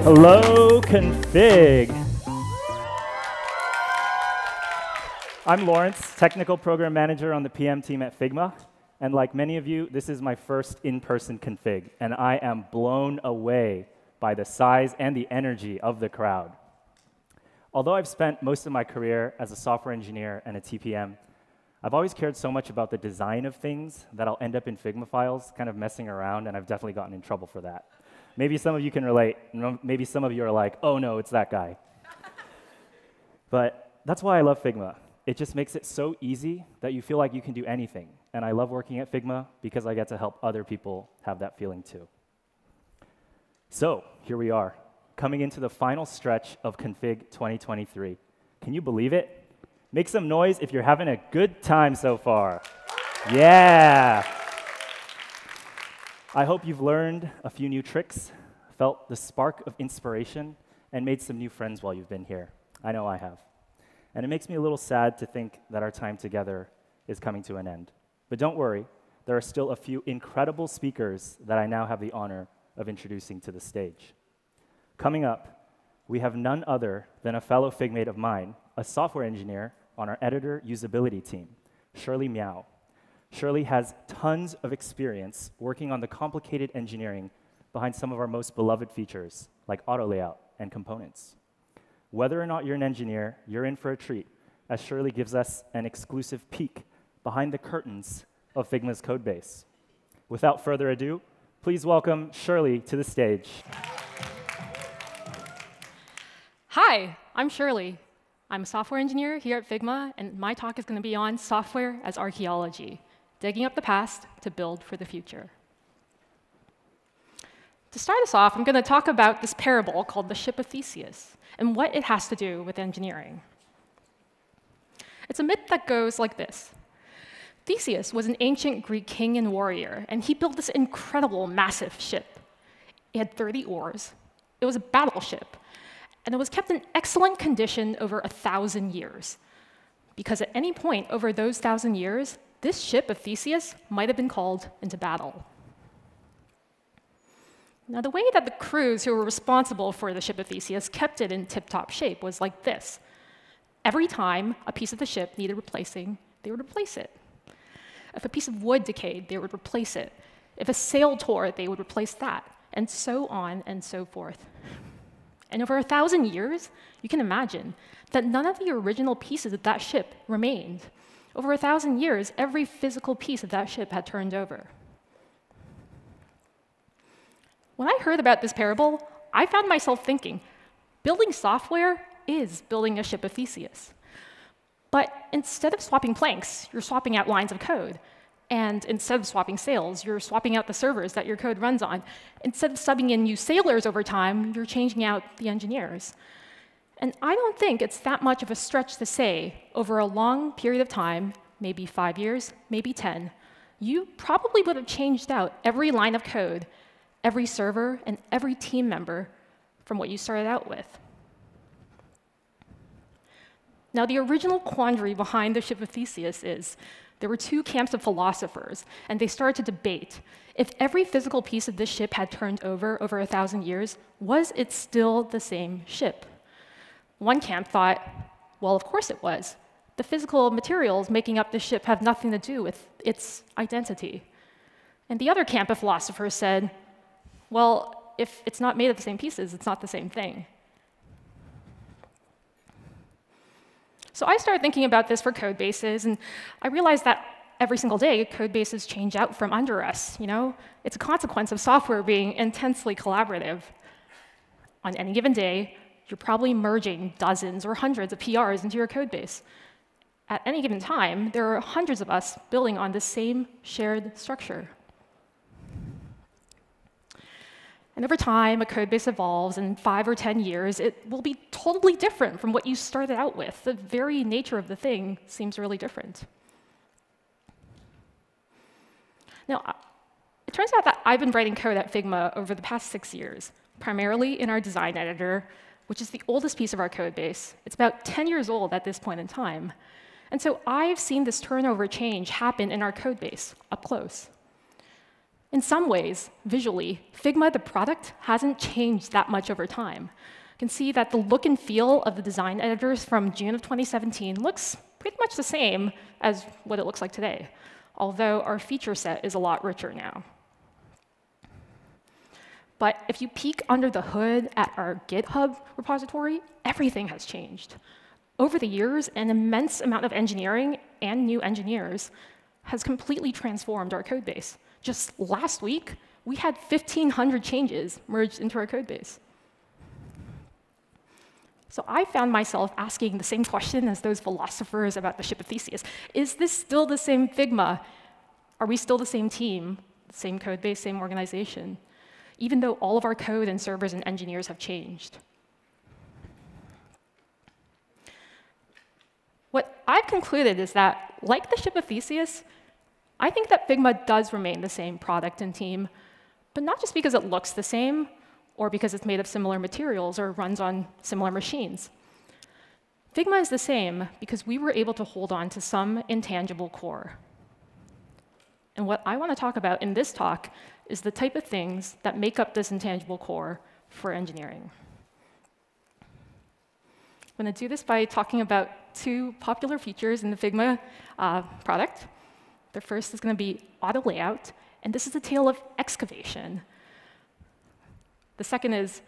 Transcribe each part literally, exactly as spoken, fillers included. Hello, Config. I'm Lawrence, Technical Program Manager on the P M team at Figma. And like many of you, this is my first in-person config. And I am blown away by the size and the energy of the crowd. Although I've spent most of my career as a software engineer and a T P M, I've always cared so much about the design of things that I'll end up in Figma files kind of messing around, and I've definitely gotten in trouble for that. Maybe some of you can relate. Maybe some of you are like, oh no, it's that guy. But that's why I love Figma. It just makes it so easy that you feel like you can do anything. And I love working at Figma because I get to help other people have that feeling too. So here we are, coming into the final stretch of Config twenty twenty-three. Can you believe it? Make some noise if you're having a good time so far. Yeah. I hope you've learned a few new tricks, felt the spark of inspiration, and made some new friends while you've been here. I know I have. And it makes me a little sad to think that our time together is coming to an end. But don't worry, there are still a few incredible speakers that I now have the honor of introducing to the stage. Coming up, we have none other than a fellow Figmate of mine, a software engineer on our editor usability team, Shirley Miao. Shirley has tons of experience working on the complicated engineering behind some of our most beloved features, like auto layout and components. Whether or not you're an engineer, you're in for a treat, as Shirley gives us an exclusive peek behind the curtains of Figma's code base. Without further ado, please welcome Shirley to the stage. Hi, I'm Shirley. I'm a software engineer here at Figma, and my talk is going to be on software as archaeology. Digging up the past to build for the future. To start us off, I'm going to talk about this parable called the Ship of Theseus and what it has to do with engineering. It's a myth that goes like this. Theseus was an ancient Greek king and warrior, and he built this incredible, massive ship. It had thirty oars. It was a battleship, and it was kept in excellent condition over a thousand years, because at any point over those thousand years, this ship of Theseus might have been called into battle. Now, the way that the crews who were responsible for the ship of Theseus kept it in tip-top shape was like this. Every time a piece of the ship needed replacing, they would replace it. If a piece of wood decayed, they would replace it. If a sail tore, they would replace that, and so on and so forth. And over a thousand years, you can imagine that none of the original pieces of that ship remained. Over a thousand years, every physical piece of that ship had turned over. When I heard about this parable, I found myself thinking, building software is building a ship of Theseus. But instead of swapping planks, you're swapping out lines of code. And instead of swapping sails, you're swapping out the servers that your code runs on. Instead of subbing in new sailors over time, you're changing out the engineers. And I don't think it's that much of a stretch to say, over a long period of time, maybe five years, maybe ten, you probably would have changed out every line of code, every server, and every team member from what you started out with. Now, the original quandary behind the Ship of Theseus is there were two camps of philosophers, and they started to debate. If every physical piece of this ship had turned over over a thousand years, was it still the same ship? One camp thought, well, of course it was. The physical materials making up the ship have nothing to do with its identity. And the other camp of philosophers said, well, if it's not made of the same pieces, it's not the same thing. So I started thinking about this for code bases, and I realized that every single day, code bases change out from under us. You know, it's a consequence of software being intensely collaborative. On any given day, you're probably merging dozens or hundreds of P Rs into your code base. At any given time, there are hundreds of us building on the same shared structure. And over time, a code base evolves, and in five or ten years, it will be totally different from what you started out with. The very nature of the thing seems really different. Now, it turns out that I've been writing code at Figma over the past six years, primarily in our design editor, which is the oldest piece of our code base. It's about ten years old at this point in time. And so I've seen this turnover change happen in our code base up close. In some ways, visually, Figma, the product, hasn't changed that much over time. You can see that the look and feel of the design editors from June of twenty seventeen looks pretty much the same as what it looks like today, although our feature set is a lot richer now. But if you peek under the hood at our GitHub repository, everything has changed. Over the years, an immense amount of engineering and new engineers has completely transformed our code base. Just last week, we had fifteen hundred changes merged into our code base. So I found myself asking the same question as those philosophers about the Ship of Theseus. Is this still the same Figma? Are we still the same team, same code base, same organization, even though all of our code and servers and engineers have changed? What I've concluded is that, like the Ship of Theseus, I think that Figma does remain the same product and team, but not just because it looks the same, or because it's made of similar materials, or runs on similar machines. Figma is the same because we were able to hold on to some intangible core. And what I want to talk about in this talk is the type of things that make up this intangible core for engineering. I'm going to do this by talking about two popular features in the Figma uh, product. The first is going to be auto layout, and this is the tale of excavation. The second is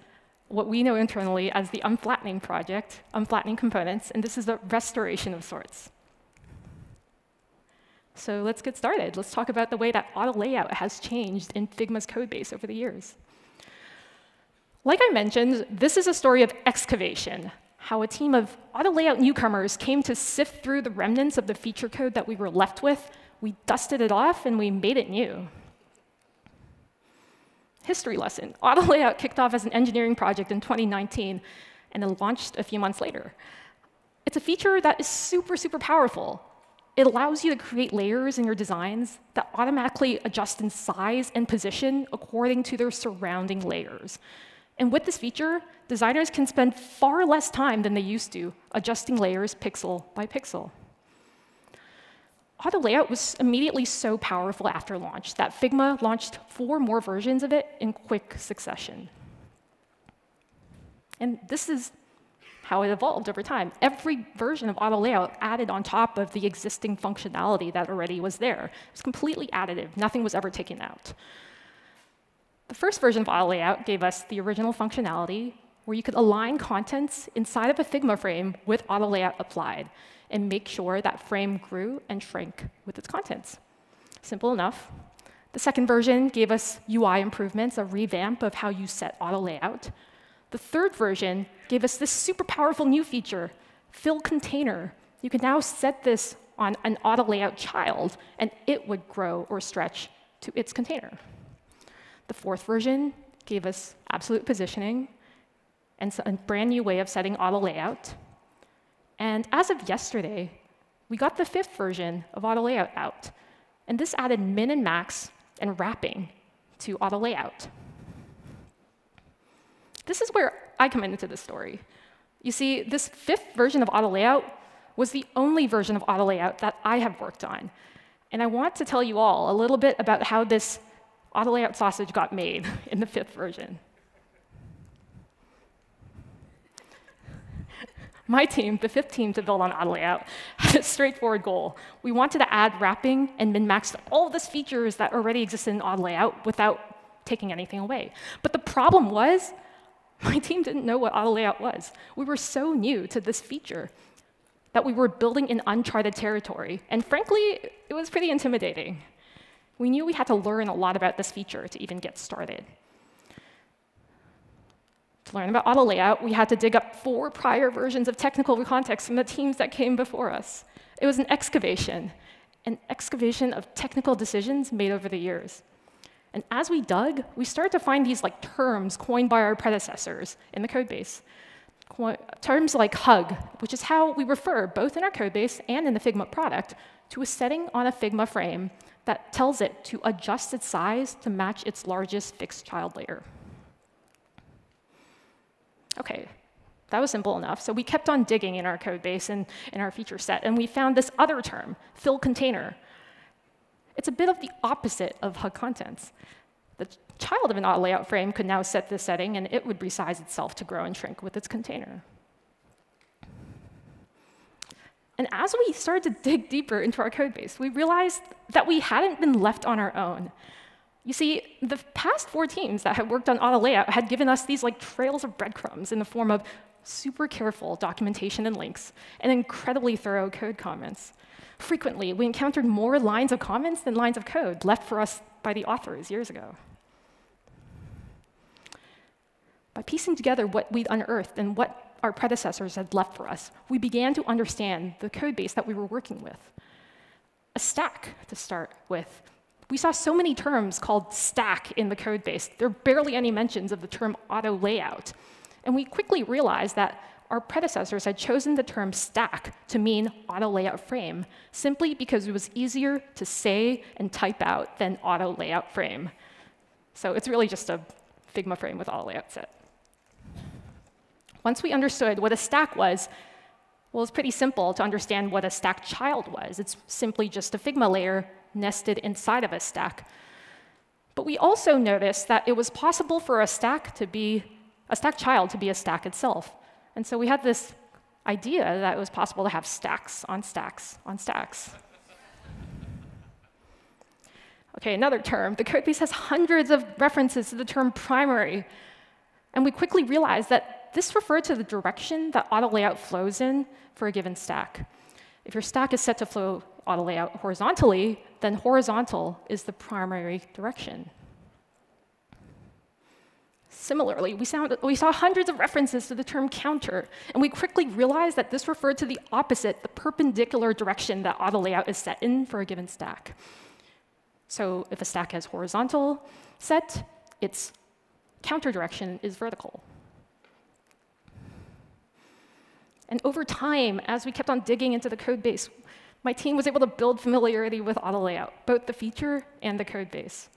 what we know internally as the unflattening project, unflattening components, and this is a restoration of sorts. So let's get started. Let's talk about the way that auto layout has changed in Figma's code base over the years. Like I mentioned, this is a story of excavation, how a team of auto layout newcomers came to sift through the remnants of the feature code that we were left with. We dusted it off, and we made it new. History lesson. Auto layout kicked off as an engineering project in twenty nineteen, and then launched a few months later. It's a feature that is super, super powerful. It allows you to create layers in your designs that automatically adjust in size and position according to their surrounding layers. And with this feature, designers can spend far less time than they used to adjusting layers pixel by pixel. Auto layout was immediately so powerful after launch that Figma launched four more versions of it in quick succession. And this is how it evolved over time. Every version of auto layout added on top of the existing functionality that already was there. It was completely additive. Nothing was ever taken out. The first version of auto layout gave us the original functionality where you could align contents inside of a Figma frame with auto layout applied and make sure that frame grew and shrank with its contents. Simple enough. The second version gave us U I improvements, a revamp of how you set auto layout. The third version gave us this super powerful new feature, fill container. You can now set this on an auto layout child, and it would grow or stretch to its container. The fourth version gave us absolute positioning and a brand new way of setting auto layout. And as of yesterday, we got the fifth version of auto layout out. And this added min and max and wrapping to auto layout. This is where I come into this story. You see, this fifth version of auto layout was the only version of auto layout that I have worked on. And I want to tell you all a little bit about how this auto layout sausage got made in the fifth version. My team, the fifth team to build on auto layout, had a straightforward goal. We wanted to add wrapping and min-max to all these features that already existed in auto layout without taking anything away. But the problem was, my team didn't know what auto layout was. We were so new to this feature that we were building in uncharted territory. And frankly, it was pretty intimidating. We knew we had to learn a lot about this feature to even get started. To learn about auto layout, we had to dig up four prior versions of technical context from the teams that came before us. It was an excavation, an excavation of technical decisions made over the years. And as we dug, we started to find these like terms coined by our predecessors in the code base. Co terms like hug, which is how we refer, both in our code base and in the Figma product, to a setting on a Figma frame that tells it to adjust its size to match its largest fixed child layer. OK, That was simple enough. So we kept on digging in our code base and in our feature set, and we found this other term, fill container. It's a bit of the opposite of hug contents. The child of an odd layout frame could now set this setting, and it would resize itself to grow and shrink with its container. And as we started to dig deeper into our code base, we realized that we hadn't been left on our own. You see, the past four teams that had worked on auto layout had given us these like trails of breadcrumbs in the form of super careful documentation and links, and incredibly thorough code comments. Frequently, we encountered more lines of comments than lines of code left for us by the authors years ago. By piecing together what we'd unearthed and what our predecessors had left for us, we began to understand the code base that we were working with. A stack to start with. We saw so many terms called stack in the code base. There are barely any mentions of the term auto layout. And we quickly realized that our predecessors had chosen the term stack to mean auto layout frame, simply because it was easier to say and type out than auto layout frame. So it's really just a Figma frame with auto layout set. Once we understood what a stack was, well, it's pretty simple to understand what a stack child was. It's simply just a Figma layer nested inside of a stack. But we also noticed that it was possible for a stack to be a stack child to be a stack itself. And so we had this idea that it was possible to have stacks on stacks on stacks. OK, another term. The codebase has hundreds of references to the term primary. And we quickly realized that this referred to the direction that auto layout flows in for a given stack. If your stack is set to flow auto layout horizontally, then horizontal is the primary direction. Similarly, we, sound, we saw hundreds of references to the term counter, and we quickly realized that this referred to the opposite, the perpendicular direction that auto layout is set in for a given stack. So if a stack has horizontal set, its counter direction is vertical. And over time, as we kept on digging into the code base, my team was able to build familiarity with auto layout, both the feature and the code base.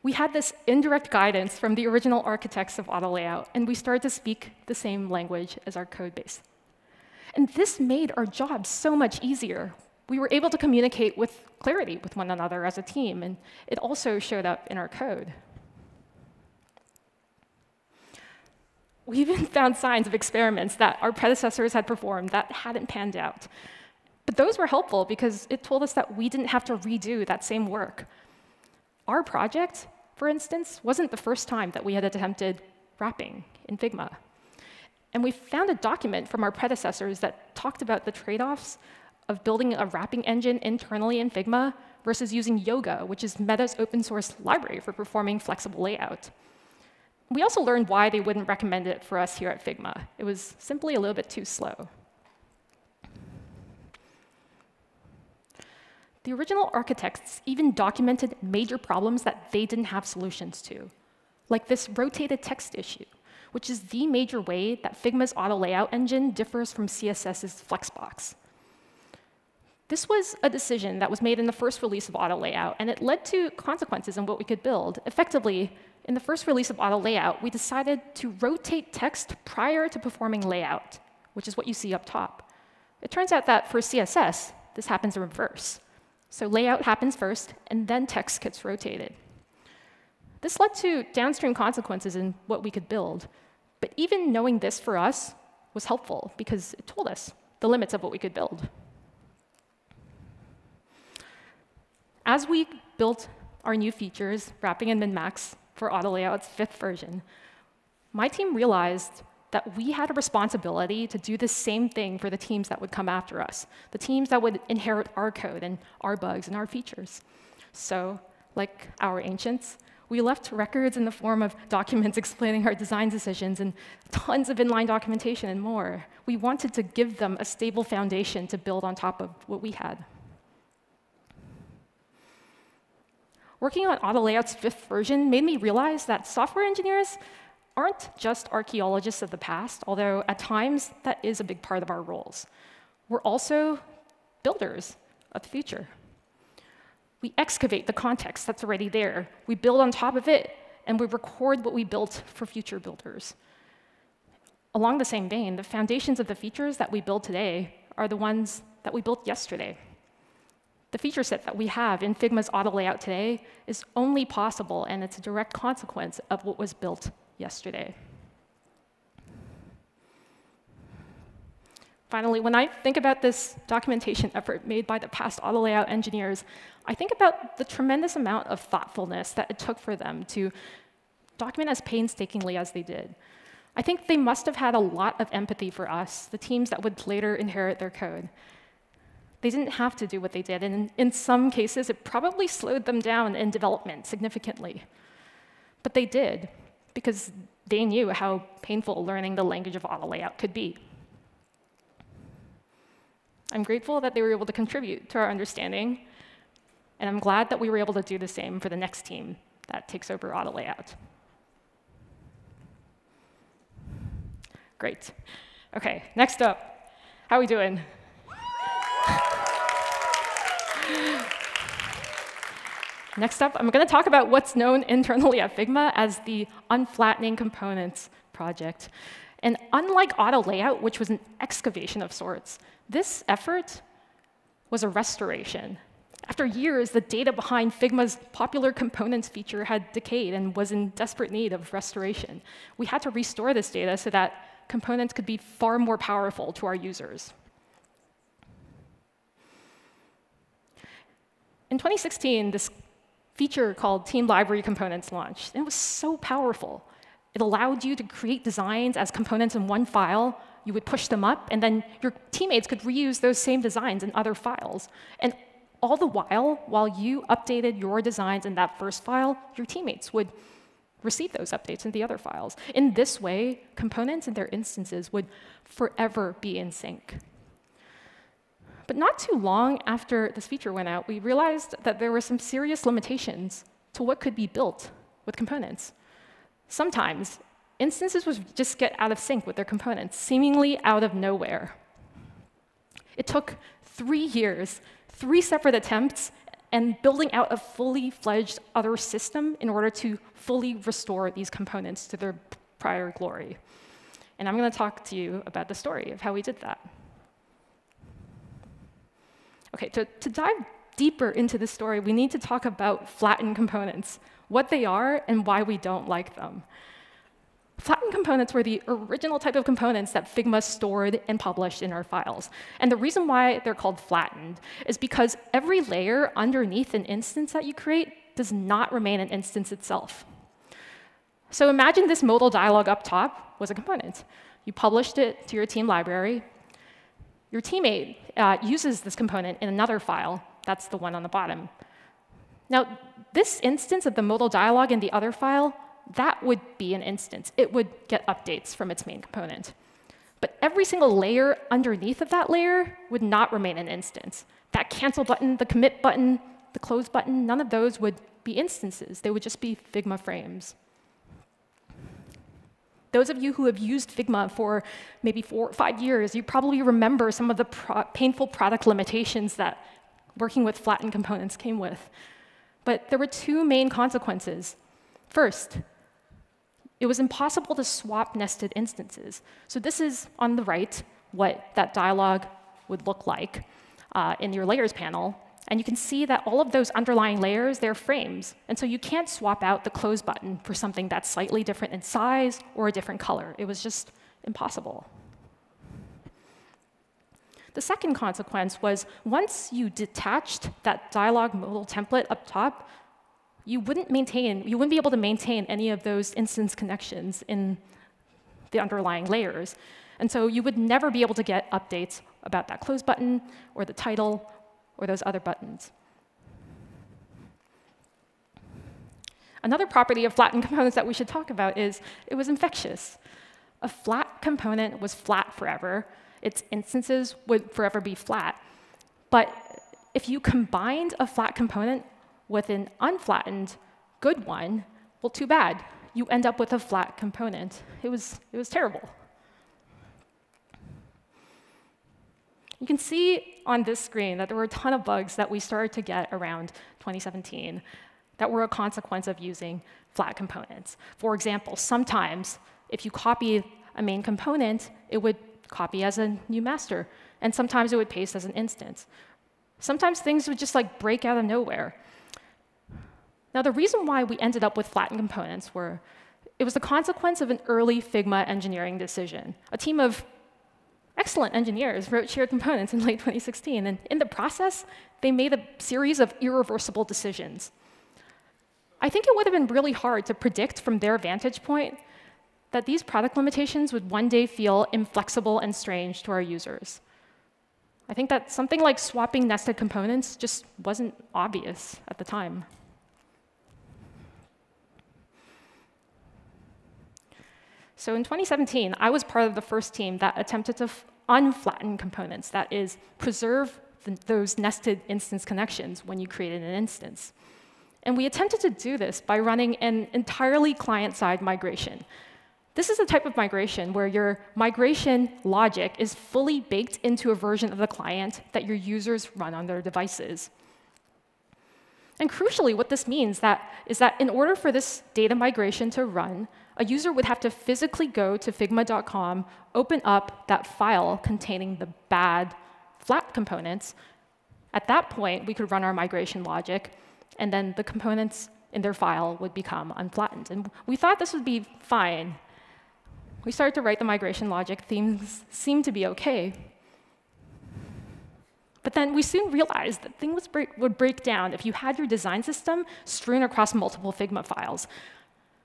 We had this indirect guidance from the original architects of auto layout, and we started to speak the same language as our code base. And this made our job so much easier. We were able to communicate with clarity with one another as a team, and it also showed up in our code. We even found signs of experiments that our predecessors had performed that hadn't panned out. But those were helpful because it told us that we didn't have to redo that same work. Our project, for instance, wasn't the first time that we had attempted wrapping in Figma. And we found a document from our predecessors that talked about the trade-offs of building a wrapping engine internally in Figma versus using Yoga, which is Meta's open source library for performing flexible layout. We also learned why they wouldn't recommend it for us here at Figma. It was simply a little bit too slow. The original architects even documented major problems that they didn't have solutions to, like this rotated text issue, which is the major way that Figma's auto layout engine differs from C S S's Flexbox. This was a decision that was made in the first release of auto layout, and it led to consequences in what we could build. Effectively, in the first release of auto layout, we decided to rotate text prior to performing layout, which is what you see up top. It turns out that for C S S, this happens in reverse. So layout happens first, and then text gets rotated. This led to downstream consequences in what we could build. But even knowing this for us was helpful, because it told us the limits of what we could build. As we built our new features, wrapping and min-max, for auto layout's fifth version, my team realized that we had a responsibility to do the same thing for the teams that would come after us, the teams that would inherit our code and our bugs and our features. So, like our ancients, we left records in the form of documents explaining our design decisions and tons of inline documentation and more. We wanted to give them a stable foundation to build on top of what we had. Working on auto layout's fifth version made me realize that software engineers aren't just archaeologists of the past, although at times that is a big part of our roles. We're also builders of the future. We excavate the context that's already there. We build on top of it, and we record what we built for future builders. Along the same vein, the foundations of the features that we build today are the ones that we built yesterday. The feature set that we have in Figma's auto layout today is only possible, and it's a direct consequence of what was built yesterday. Finally, when I think about this documentation effort made by the past auto layout engineers, I think about the tremendous amount of thoughtfulness that it took for them to document as painstakingly as they did. I think they must have had a lot of empathy for us, the teams that would later inherit their code. They didn't have to do what they did, and in some cases, it probably slowed them down in development significantly. But they did, because they knew how painful learning the language of auto layout could be. I'm grateful that they were able to contribute to our understanding, and I'm glad that we were able to do the same for the next team that takes over auto layout. Great. OK, next up, how are we doing? Next up, I'm going to talk about what's known internally at Figma as the Unflattening Components project. And unlike auto layout, which was an excavation of sorts, this effort was a restoration. After years, the data behind Figma's popular components feature had decayed and was in desperate need of restoration. We had to restore this data so that components could be far more powerful to our users. In twenty sixteen, this feature called Team Library Components launched. And it was so powerful. It allowed you to create designs as components in one file. You would push them up, and then your teammates could reuse those same designs in other files. And all the while, while you updated your designs in that first file, your teammates would receive those updates in the other files. In this way, components and their instances would forever be in sync. But not too long after this feature went out, we realized that there were some serious limitations to what could be built with components. Sometimes, instances would just get out of sync with their components, seemingly out of nowhere. It took three years, three separate attempts, and building out a fully fledged other system in order to fully restore these components to their prior glory. And I'm going to talk to you about the story of how we did that. OK, to, to dive deeper into this story, we need to talk about flattened components, what they are, and why we don't like them. Flattened components were the original type of components that Figma stored and published in our files. And the reason why they're called flattened is because every layer underneath an instance that you create does not remain an instance itself. So imagine this modal dialog up top was a component. You published it to your team library. Your teammate uh, uses this component in another file. That's the one on the bottom. Now, this instance of the modal dialog in the other file, that would be an instance. It would get updates from its main component. But every single layer underneath of that layer would not remain an instance. That cancel button, the commit button, the close button, none of those would be instances. They would just be Figma frames. Those of you who have used Figma for maybe four or five years, you probably remember some of the pro- painful product limitations that working with flattened components came with. But there were two main consequences. First, it was impossible to swap nested instances. So this is, on the right, what that dialog would look like uh, in your layers panel. And you can see that all of those underlying layers, they're frames. And so you can't swap out the close button for something that's slightly different in size or a different color. It was just impossible. The second consequence was once you detached that dialog modal template up top, you wouldn't maintain, you wouldn't be able to maintain any of those instance connections in the underlying layers. And so you would never be able to get updates about that close button or the title or those other buttons. Another property of flattened components that we should talk about is it was infectious. A flat component was flat forever. Its instances would forever be flat. But if you combined a flat component with an unflattened good one, well, too bad. You end up with a flat component. It was, it was terrible. You can see on this screen that there were a ton of bugs that we started to get around twenty seventeen that were a consequence of using flat components. For example, sometimes if you copy a main component, it would copy as a new master. And sometimes it would paste as an instance. Sometimes things would just like break out of nowhere. Now, the reason why we ended up with flattened components were it was the consequence of an early Figma engineering decision. A team of excellent engineers wrote shared components in late twenty sixteen. And in the process, they made a series of irreversible decisions. I think it would have been really hard to predict from their vantage point that these product limitations would one day feel inflexible and strange to our users. I think that something like swapping nested components just wasn't obvious at the time. So in twenty seventeen, I was part of the first team that attempted to unflatten components, that is, preserve the, those nested instance connections when you created an instance. And we attempted to do this by running an entirely client-side migration. This is a type of migration where your migration logic is fully baked into a version of the client that your users run on their devices. And crucially, what this means that, is that in order for this data migration to run, a user would have to physically go to figma dot com, open up that file containing the bad flat components. At that point, we could run our migration logic, and then the components in their file would become unflattened. And we thought this would be fine. We started to write the migration logic. Things seemed to be OK. But then we soon realized that things would break down if you had your design system strewn across multiple Figma files.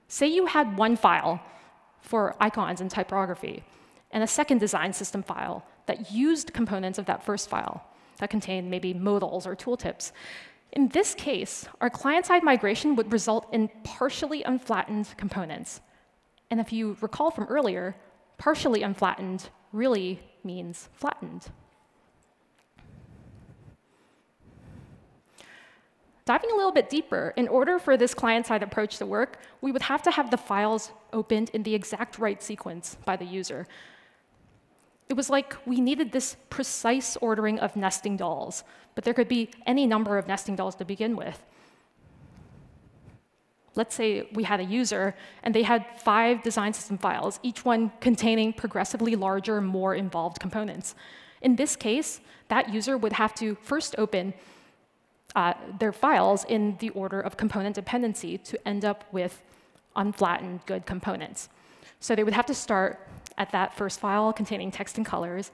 Say you had one file for icons and typography, and a second design system file that used components of that first file that contained maybe modals or tooltips. In this case, our client-side migration would result in partially unflattened components. And if you recall from earlier, partially unflattened really means flattened. Diving a little bit deeper, in order for this client-side approach to work, we would have to have the files opened in the exact right sequence by the user. It was like we needed this precise ordering of nesting dolls, but there could be any number of nesting dolls to begin with. Let's say we had a user, and they had five design system files, each one containing progressively larger, more involved components. In this case, that user would have to first open Uh, their files in the order of component dependency to end up with unflattened good components. So they would have to start at that first file containing text and colors,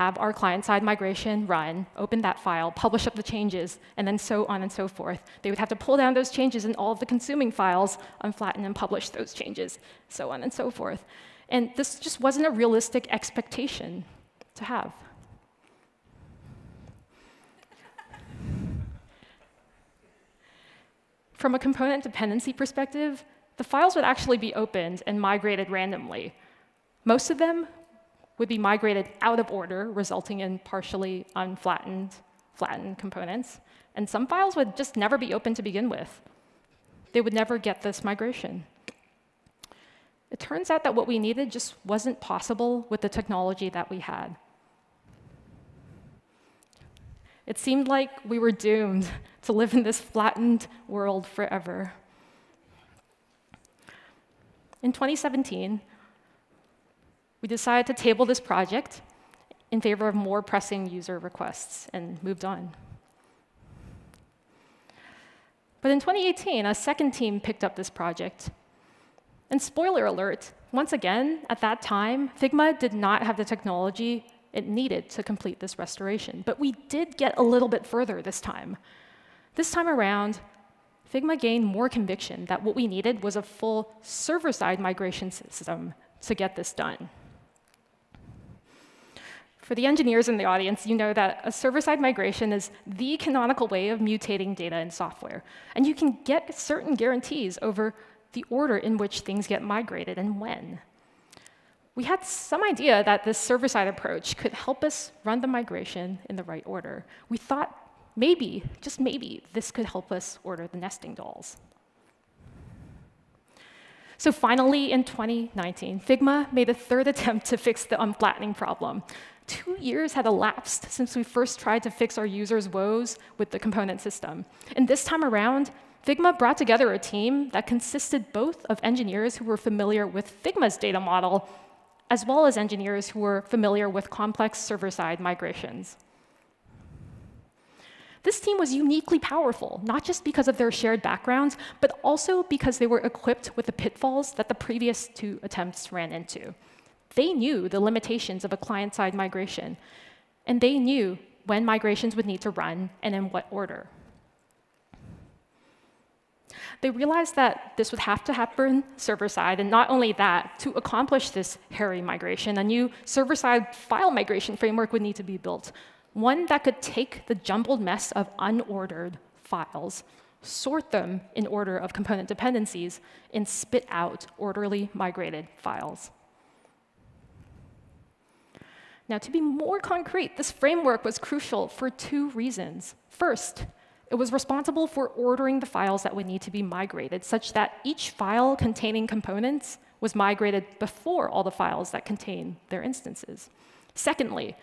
have our client-side migration run, open that file, publish up the changes, and then so on and so forth. They would have to pull down those changes in all of the consuming files, unflatten and publish those changes, so on and so forth. And this just wasn't a realistic expectation to have. From a component dependency perspective, the files would actually be opened and migrated randomly. Most of them would be migrated out of order, resulting in partially unflattened, flattened components. And some files would just never be opened to begin with. They would never get this migration. It turns out that what we needed just wasn't possible with the technology that we had. It seemed like we were doomed to live in this flattened world forever. In twenty seventeen, we decided to table this project in favor of more pressing user requests and moved on. But in twenty eighteen, a second team picked up this project. And spoiler alert, once again, at that time, Figma did not have the technology it needed to complete this restoration. But we did get a little bit further this time. This time around, Figma gained more conviction that what we needed was a full server-side migration system to get this done. For the engineers in the audience, you know that a server-side migration is the canonical way of mutating data in software. And you can get certain guarantees over the order in which things get migrated and when. We had some idea that this server-side approach could help us run the migration in the right order. We thought maybe, just maybe, this could help us order the nesting dolls. So finally, in twenty nineteen, Figma made a third attempt to fix the unflattening problem. Two years had elapsed since we first tried to fix our users' woes with the component system. And this time around, Figma brought together a team that consisted both of engineers who were familiar with Figma's data model as well as engineers who were familiar with complex server-side migrations. This team was uniquely powerful, not just because of their shared backgrounds, but also because they were equipped with the pitfalls that the previous two attempts ran into. They knew the limitations of a client-side migration, and they knew when migrations would need to run and in what order. They realized that this would have to happen server-side, and not only that, to accomplish this hairy migration, a new server-side file migration framework would need to be built, one that could take the jumbled mess of unordered files, sort them in order of component dependencies, and spit out orderly migrated files. Now, to be more concrete, this framework was crucial for two reasons. First, it was responsible for ordering the files that would need to be migrated, such that each file containing components was migrated before all the files that contain their instances. Secondly,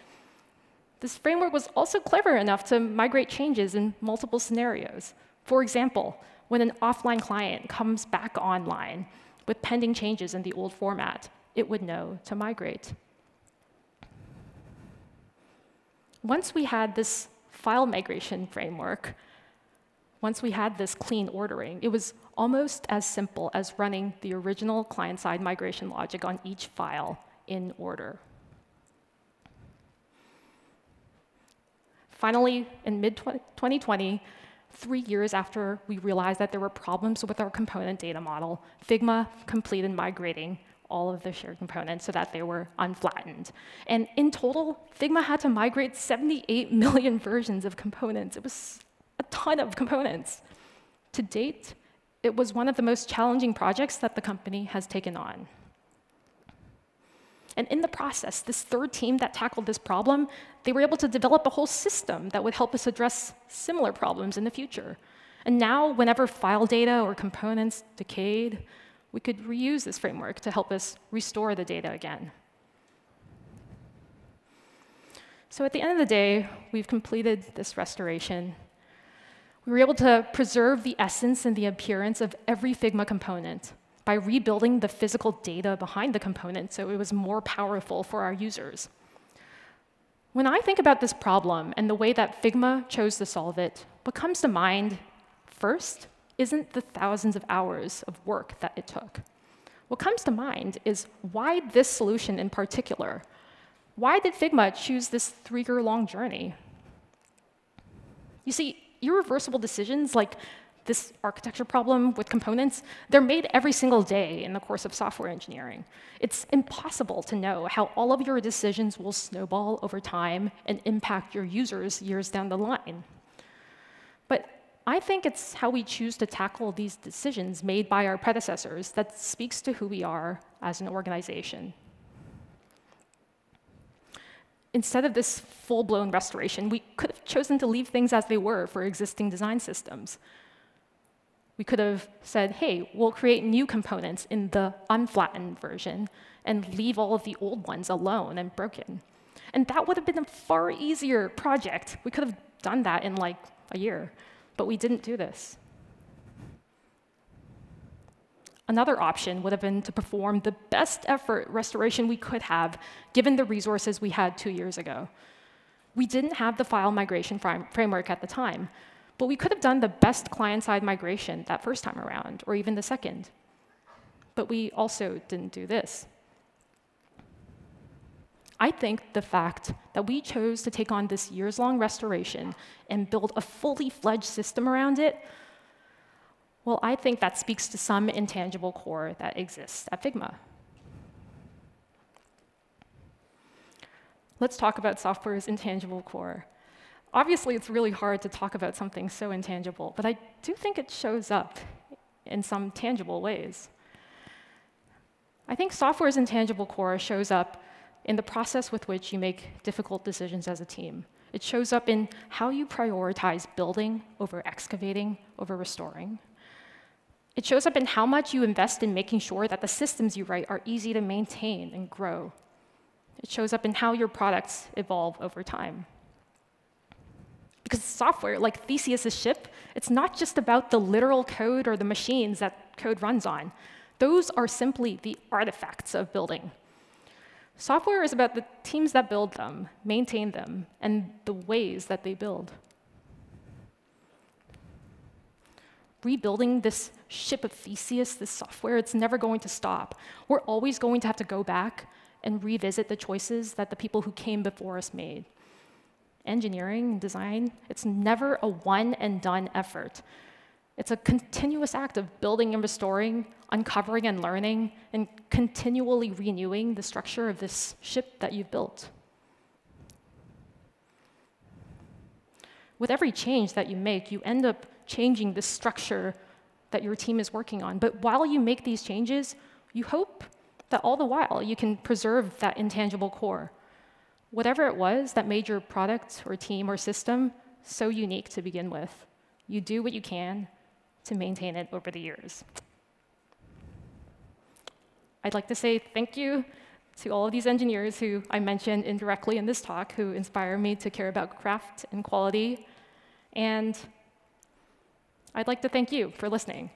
this framework was also clever enough to migrate changes in multiple scenarios. For example, when an offline client comes back online with pending changes in the old format, it would know to migrate. Once we had this file migration framework, once we had this clean ordering, it was almost as simple as running the original client-side migration logic on each file in order. Finally, in mid twenty twenty, three years after we realized that there were problems with our component data model, Figma completed migrating all of the shared components so that they were unflattened. And in total, Figma had to migrate seventy-eight million versions of components. It was a ton of components. To date, it was one of the most challenging projects that the company has taken on. And in the process, this third team that tackled this problem, they were able to develop a whole system that would help us address similar problems in the future. And now, whenever file data or components decayed, we could reuse this framework to help us restore the data again. So at the end of the day, we've completed this restoration. We were able to preserve the essence and the appearance of every Figma component by rebuilding the physical data behind the component so it was more powerful for our users. When I think about this problem and the way that Figma chose to solve it, what comes to mind first isn't the thousands of hours of work that it took. What comes to mind is why this solution in particular? Why did Figma choose this three-year-long journey? You see, irreversible decisions like this architecture problem with components, they're made every single day in the course of software engineering. It's impossible to know how all of your decisions will snowball over time and impact your users years down the line. But I think it's how we choose to tackle these decisions made by our predecessors that speaks to who we are as an organization. Instead of this full-blown restoration, we could have chosen to leave things as they were for existing design systems. We could have said, hey, we'll create new components in the unflattened version and leave all of the old ones alone and broken. And that would have been a far easier project. We could have done that in like a year, but we didn't do this. Another option would have been to perform the best effort restoration we could have, given the resources we had two years ago. We didn't have the file migration framework at the time, but we could have done the best client-side migration that first time around, or even the second. But we also didn't do this. I think the fact that we chose to take on this years-long restoration and build a fully-fledged system around it, well, I think that speaks to some intangible core that exists at Figma. Let's talk about software's intangible core. Obviously, it's really hard to talk about something so intangible, but I do think it shows up in some tangible ways. I think software's intangible core shows up in the process with which you make difficult decisions as a team. It shows up in how you prioritize building over excavating over restoring. It shows up in how much you invest in making sure that the systems you write are easy to maintain and grow. It shows up in how your products evolve over time. Because software, like Theseus's ship, it's not just about the literal code or the machines that code runs on. Those are simply the artifacts of building. Software is about the teams that build them, maintain them, and the ways that they build. Rebuilding this ship of Theseus, this software, it's never going to stop. We're always going to have to go back and revisit the choices that the people who came before us made. Engineering and design, it's never a one-and-done effort. It's a continuous act of building and restoring, uncovering and learning, and continually renewing the structure of this ship that you've built. With every change that you make, you end up changing the structure that your team is working on. But while you make these changes, you hope that all the while you can preserve that intangible core, whatever it was that made your product or team or system so unique to begin with. You do what you can to maintain it over the years. I'd like to say thank you to all of these engineers who I mentioned indirectly in this talk, who inspire me to care about craft and quality. And I'd like to thank you for listening.